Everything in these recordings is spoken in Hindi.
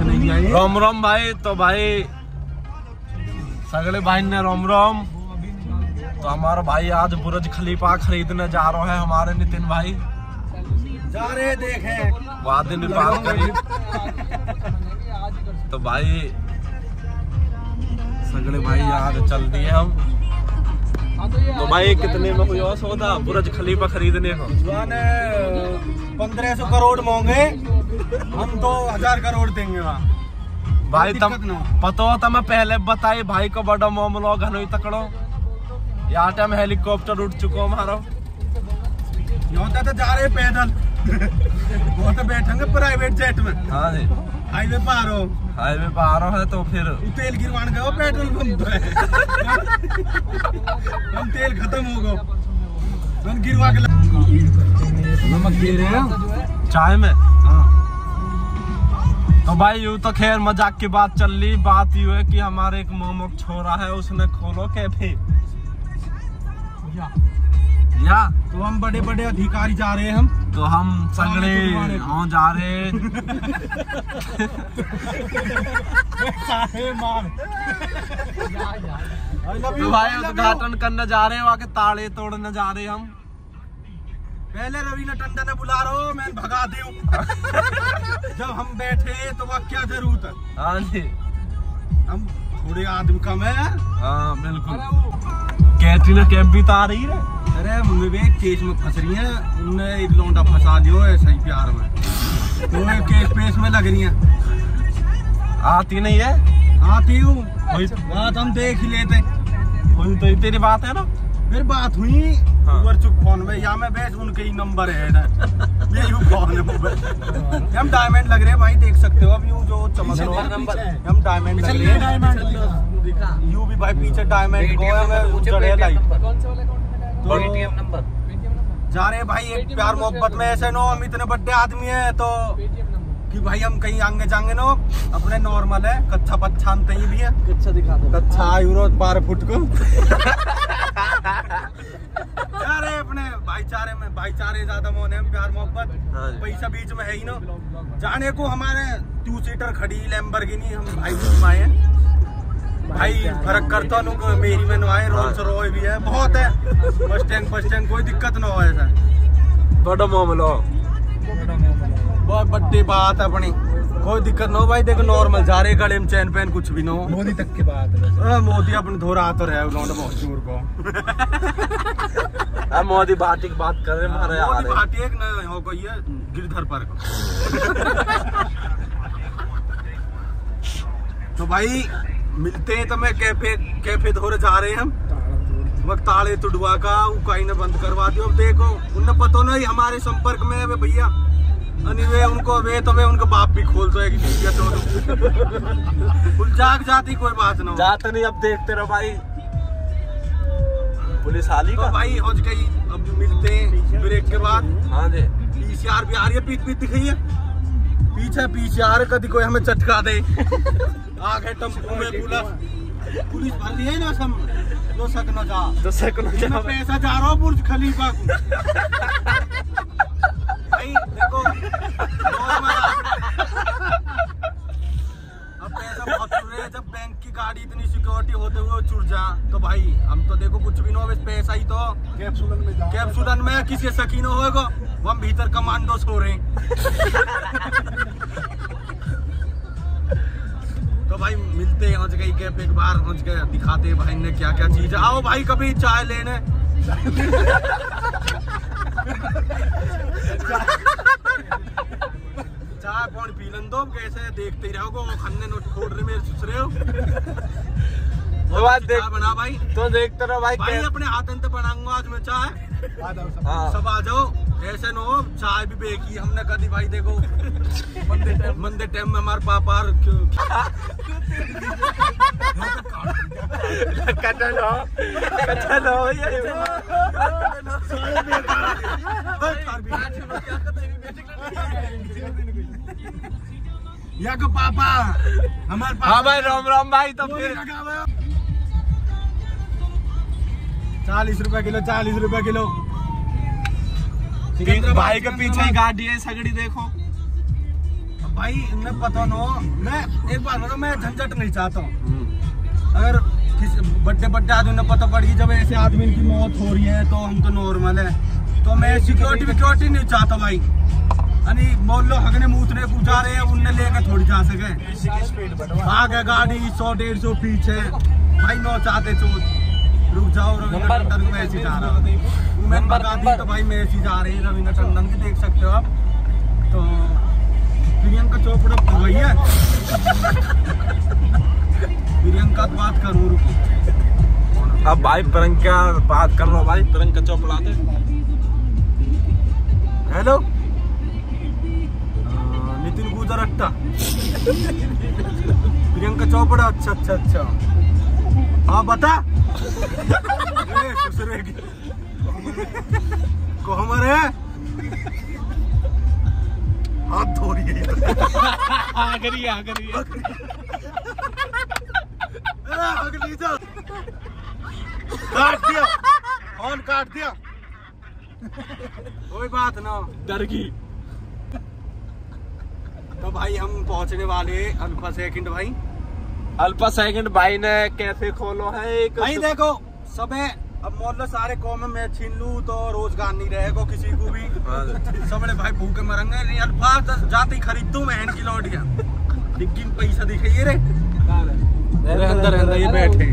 रोम रोम भाई। तो भाई सगले भाई ने रोम रोम। तो हमारा भाई आज बुर्ज खलीफा खरीदने जा रहे हैं। हमारे नितिन भाई जा रहे देखे वादे नेपाल करीब। तो भाई सगले भाई आज चल दिए हम। तो भाई कितने में हुआ सौदा बुर्ज खलीफा खरीदने को? 1500 करोड़ मांगे, हम 2000 करोड़ देंगे वहाँ भाई। तब पता होता मैं पहले बताई भाई को बड़ा मोमलो घनोई तकड़ो। यहाँ टाइम हेलीकॉप्टर उठ चुको मारो। योता तो जा रहे पैदल वो तो बैठेंगे प्राइवेट जेट में। हाँ जी हाईवे पर आ रहा है। तो फिर तेल गिरवाने गए पेट्रोल पंप पे। हम तेल खत्म हो गया, हम गिरवा के नमक दे रहे हैं चाय में। हाँ तो भाई यूँ तो खैर मजाक की बात चल रही। बात यूँ है कि हमारे एक मोमोक छोरा है, उसने खोलो कैफे या। तो हम बड़े बड़े अधिकारी जा रहे हैं। हम तो हम सगड़े हाँ जा रहे तो भाई उद्घाटन करने जा रहे हैं, वहाँ के ताले तोड़ने जा रहे हैं हम। पहले रवीना टंडन ने बुला रहा हूँ, मैं भगा दे जब हम बैठे तो वह क्या जरूरत है। हाँ जी हम थोड़े आदमी कम है। हाँ बिल्कुल। कैटरीना कैफ भी तो आ रही है। अरे विवेक केस में फंस रही है, उनने एक लौंडा फंसा दियो ऐसा ही प्यार में। तो केस पेस में लग रही है। आती नहीं है? आती हूँ, बात हम देख ही लेते। तो ही तेरी बात है ना, फिर बात हुई। हाँ। चुप फोन में या मैं बैठ उनके ही नंबर है ना। यही फोन है मोबाइल। हम डायमंड लग रहे हैं भाई, देख सकते हो अब यूं जो चमक रहा है नंबर। हम डायमंड लग रहे हैं दिखा यूं भी भाई पीछे डायमंड को है उजड़े लाइट। कौन से वाले अकाउंट में पेटीएम नंबर जा रहे भाई? एक प्यार मोहब्बत में ऐसे नो हम इतने बड़े आदमी है तो कि भाई हम कहीं आगे जाएंगे ना, अपने नॉर्मल है कच्चा पच्छा नहीं भी है। कच्चा दिखा दो कच्चा यूरो 12 फुट को यारे अपने भाईचारे में भाईचारे ज्यादा मोहन है, प्यार मोहब्बत पैसा बीच में है ही ना। जाने को हमारे 2 सीटर खड़ी लैम्बोर्गिनी हम भाई बीच में आए हैं। भाई फर्क करता ना मेरी में आए रोल्स रॉय भी है, बहुत है मस्टैंग कोई दिक्कत ना हो। ऐसा बड़ा मामला बहुत बड़ी बात है अपनी, कोई दिक्कत ना हो भाई। देखो नॉर्मल जा रहे गले में चैन पैन कुछ भी ना हो। मोदी तक की बात है, मोदी अपने धोरा तो रहा है बहुत जोर को। अब मोदी भाटी की बात कर रहे मारे यार, मोदी भाटी एक न हो कोई है गिरधर पर को। तो भाई मिलते हैं, तो मैं कैफे धोरे जा रहे हैं हम। वक्त ताले तुड़वा का उकाई ने बंद करवा दियो। अब देखो उन्हें पता नहीं हमारे संपर्क में है भैया वे उनको वे तो वे उनका बाप भी खोल तो है कि जाग जाती कोई बात ना हो। जाते नहीं अब देखते रहो भाई पुलिस हाली का। तो भाई हो गई अब मिलते हैं ब्रेक के बाद। हाँ जी पीसीआर भी आ रही है, पीट दिख रही है पीछे पीसीआर कभी कोई हमें चटका दे। आ गए टम्पू में पुलिस भर है ना सब दो सकना जा पैसा जा रहा हूँ बुर्ज खलीफा को। देखो अब पैसा बहुत चुर रहे, जब बैंक की गाड़ी इतनी सिक्योरिटी होते हुए चुर जा तो भाई हम तो देखो कुछ भी ना हो, पैसा ही तो कैप्सूलन में किसी शकी ना होगा, हम भीतर कमांडो सो रहे। तो भाई मिलते हैं पहुंच गई कैप, एक बार पहुंच गए दिखाते हैं भाई ने क्या क्या चीज। आओ भाई कभी चाय लेने चाय पौन पी लन दो, कैसे देखते ही रहोगे वो खन्ने नोट छोड़ रहे मेरे सुसरे हो। तो आज देख बना भाई, तो देखते रहो भाई अपने हाथ अंत बनाऊंगा आज मैं चाय। सब आ जाओ ऐसे नो चाय भी बेकी हमने कर दी भाई। देखो मंदे टाइम में हमारे पापा या को पापा हमारे पापा। हाँ भाई राम राम भाई। तो फिर 40 रुपए किलो भाई के पीछे ही गाड़ी है सगड़ी। देखो भाई मैं पता ना, मैं एक बार बताऊँ, मैं झंझट नहीं चाहता हूँ। अगर बड्डे बड्डे आदमी ने पता पड़ गई, जब ऐसे आदमी की मौत हो रही है तो हम तो नॉर्मल है, तो मैं सिक्योरिटी विक्योरिटी नहीं चाहता भाई। यानी मोहल्लो हगने मूतने पूछा रहे हैं, उनने लेकर थोड़ी जा सके। आगे गाड़ी 100-150 पीछे भाई, नौ चाहते रुक जाओ। रविंद्र टंडन में ऐसी जा रहा है, वुमेन बता तो भाई मैं ऐसी जा रही है रविंद्र टंडन की, देख सकते हो आप। तो प्रियंका चोपड़ा वही है। प्रियंका बात करो, अब भाई प्रियंका बात कर रहा भाई, प्रियंका चोपड़ा थे। हेलो नितिन गुजराता, प्रियंका चोपड़ा, अच्छा अच्छा अच्छा, हाँ बता। कोमर है, हाथ धो रही है, काट दिया, कोई बात ना, डर गई। तो भाई हम पहुंचने वाले अल्फा सेकंड भाई, अल्फा सेकंड भाई ने कैफे खोलो है भाई। देखो सब है, अब मोहल्ला सारे कौम में छीन लू तो रोजगार नहीं रहेगा किसी को भी। सब ने भाई भूखे मरेंगे। नहीं अल्फा जाते ही खरीद दू मैं की लौटिया डिग्गी में पैसा दिखाइए रे अंदर ये बैठे।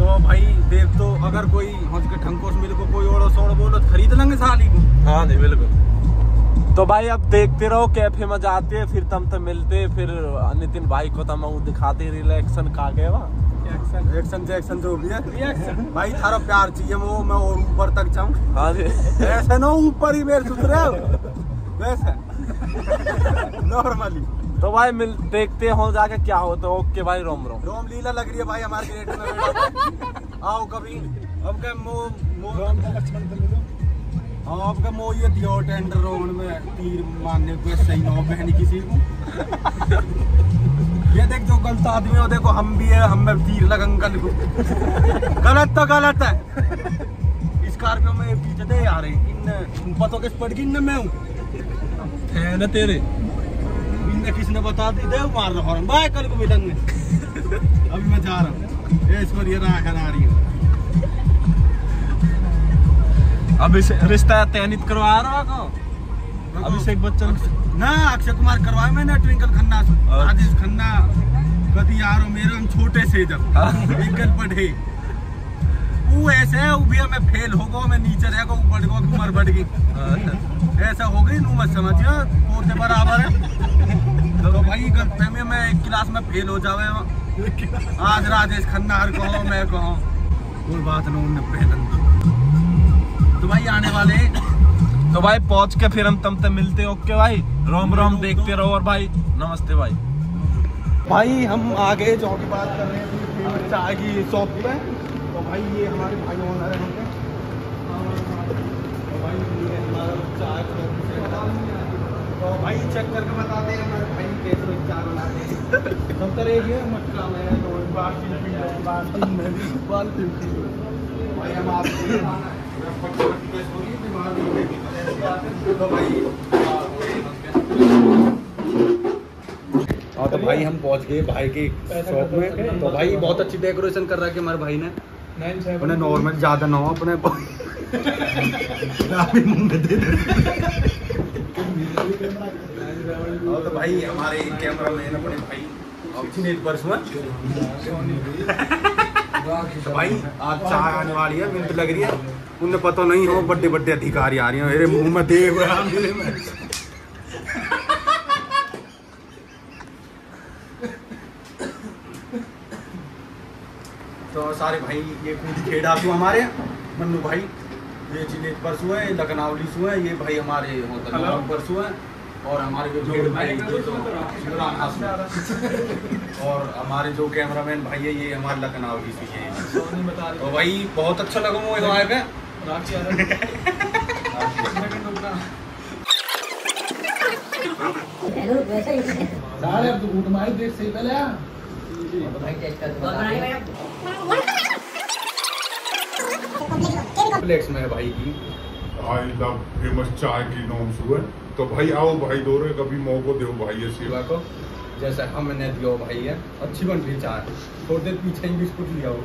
तो भाई देख, तो अगर कोई हंस के ठंकोस मिले को कोई ओड़ो सोड़ो बोलो खरीद लेंगे साली को। हाँ नहीं बिल्कुल। तो भाई अब देखते रहो, कैफे में जाते फिर तम तो मिलते, फिर नितिन भाई को तम दिखाते रिएक्शन का गए एक्शन एक्शन जैक्शन जो भी है रिएक्शन। भाई थारा प्यार चाहिए वो, मैं और ऊपर तक जाऊं। हाँ ऐसे ना ऊपर ही मेरे सुन रहे हो वैसे नॉर्मली। तो भाई मिल देखते हो जाके क्या हो। तो ओके भाई, रोम रोम रोम लीला लग रही है भाई हमारे गेट में, आओ कभी। अब क्या मो आपका मो ये दियो टेंडर रोड में तीर मारने को सही ना बहनी किसी को। ये देख जो गलत आदमी हो, देखो हम भी है, हम में तीर लग अंकल को। गलत तो गलत है। स्कॉर्पियो में पीछे दे आ रहे इन पतों के पड़ गई न, मैं हूँ न तेरे इनने किसने बता दी दे मार रहा हॉर्न भाई, कल को मिलेंगे। अभी मैं जा रहा हूँ, ये इसको ये राह आ रही है। अभिषेक रिश्ता तैनित करवा रहा को, अभिषेक बच्चन ना अक्षय कुमार करवाया मैंने, ट्विंकल खन्ना राजेश खन्ना कभी यार हो मेरे, हम छोटे से जब ट्विंकल पढ़े वो ऐसे है, वो भी मैं फेल होगा, मैं नीचे रहेगा, वो बढ़ गया उम्र बढ़ गई ऐसा हो गई नू मत समझियो, पोते बराबर है। तो भाई गलत में मैं एक क्लास में फेल हो जावे, आज राजेश खन्ना हर कहो मैं कहो कोई बात ना उनने पहले। तो भाई आने वाले, तो भाई पहुंच के फिर हम तम तक मिलते। ओके भाई, रोम रोम, देखते रहो और भाई नमस्ते भाई। भाई हम आगे जो की बात कर रहे हैं चाय की शॉप पे, तो भाई ये हमारे भाई ओनर है, तो भाई ये हमारा चाय का, तो भाई चेक करके बताते हैं हमारे भाई कैसे चाय बनाते हैं। हम तो एक है मटका में दो बार भाई हम आपको तो भाई हम पहुंच गए भाई के शॉप में। तो भाई बहुत अच्छी डेकोरेशन कर रहा है हमारे भाई ने, अपने नॉर्मल ज्यादा ना हो अपने तो भाई हमारे कैमरा मैन अपने भाई ऑक्सीनेट पर्स में। तो भाई आज चाय आने वाली है, मिनट लग रही है, उन्हें पता नहीं हो बड़े बड़े अधिकारी आ रहे हैं मेरे मुंह में दे तो सारे भाई ये कूद खेड़ा सु हमारे मन्नू भाई, ये चिनेट परसू है, लखनऊली सु है, ये भाई हमारे होता परसू है, और हमारे जो और हमारे जो कैमरामैन भाई है ये हमारे लखनऊ की चीज़ है। तो भाई बहुत अच्छा लगा मुझे तो आए पे। सारे अब तो घूट मारी देख सही पहले यार। कॉम्प्लेक्स में है भाई की, आई लव फेमस चाय की नॉम्स हुए। तो भाई आओ भाई दो रे कभी मौ को दो भाई है सेवा को जैसे हमने दियो भाई है अच्छी बन रही चाय थोड़ी देर पीछे ही बिस्कुट लिया हो।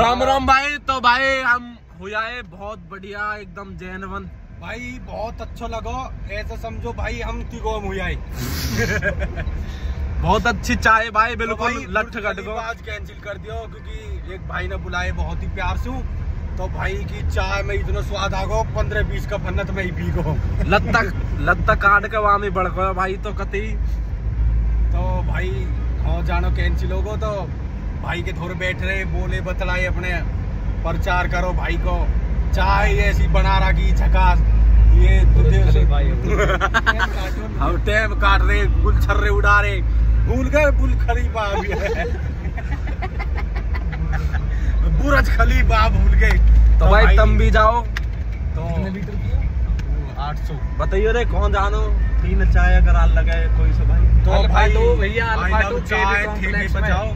राम राम भाई। तो भाई हम हो जाए बहुत बढ़िया एकदम जैनवन भाई बहुत अच्छा लगा ऐसा समझो भाई हम तिगो हो जाए बहुत अच्छी चाय भाई बिल्कुल लठ गट को आज कैंसिल कर दियो क्योंकि एक भाई ने बुलाए बहुत ही प्यार से तो भाई की चाय में इतना स्वाद आ गो 15-20 का फन्नत में ही पी गो लत्ता काट के वहां में बढ़ गया भाई तो कति तो भाई और जानो कैंसिल हो गो तो भाई के थोड़े बैठ रहे बोले बतलाए अपने प्रचार करो भाई को चाय ऐसी बना रहा की झकास ये हम टेम काट रहे गुल छर्रे उड़ा रहे भूल गए बुल खरीफा बुर्ज खलीफा भूल गए। तो भाई तुम भी जाओ तो 800 बताइए रे कौन जानो तीन चाय अगर आल लगाए कोई से भाई तो भाई तो भैया चाय ठेके पर जाओ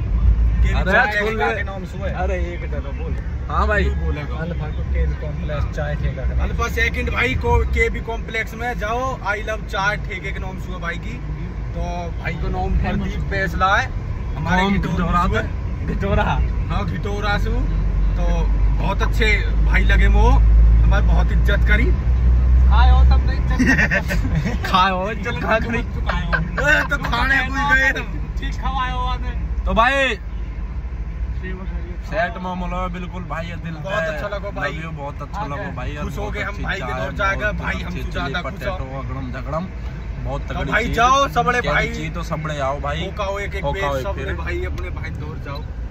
अरे एक डलो बोल हाँ भाई अल्फा केबी कॉम्प्लेक्स चाय ठेका अल्फा सेकंड भाई को केबी कॉम्प्लेक्स में जाओ आई लव चाय ठेके के नाम से भाई की तो भाई को नाम प्रदीप फैसला है हमारे घिटोरा हाँ घिटोरा से तो बहुत अच्छे भाई लगे वो हमारे बहुत इज्जत करी खाए हो तब इज्जत खाए हो इज्जत खा करी तो खाने भूल गए ठीक खवाए हो आपने तो भाई सेट मामला बिल्कुल भाई दिल बहुत अच्छा लगा भाई बहुत अच्छा लगा भाई खुश हो गए हम भाई के तरफ जाकर भाई हम ज्यादा खुश हो गड़म झगड़म बहुत तगड़ी भाई जाओ सबड़े भाई जी तो सबड़े आओ भाई एक एक भाई अपने भाई दौड़ जाओ।